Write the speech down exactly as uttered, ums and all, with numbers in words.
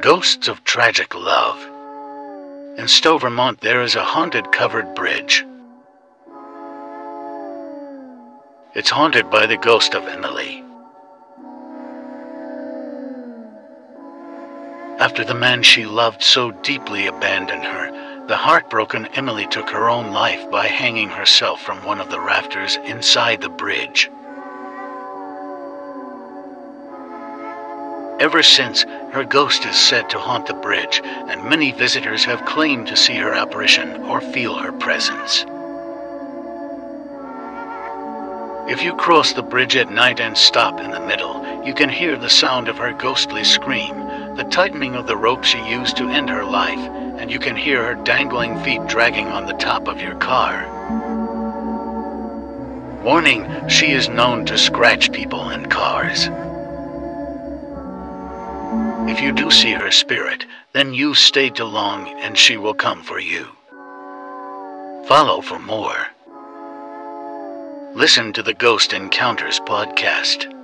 Ghosts of Tragic Love. In Stowe, Vermont, there is a haunted covered bridge. It's haunted by the ghost of Emily. After the man she loved so deeply abandoned her, the heartbroken Emily took her own life by hanging herself from one of the rafters inside the bridge. Ever since, her ghost is said to haunt the bridge, and many visitors have claimed to see her apparition or feel her presence. If you cross the bridge at night and stop in the middle, you can hear the sound of her ghostly scream, the tightening of the rope she used to end her life, and you can hear her dangling feet dragging on the top of your car. Warning, she is known to scratch people and cars. If you do see her spirit, then you stay too long and she will come for you. Follow for more. Listen to the Ghost Encounters podcast.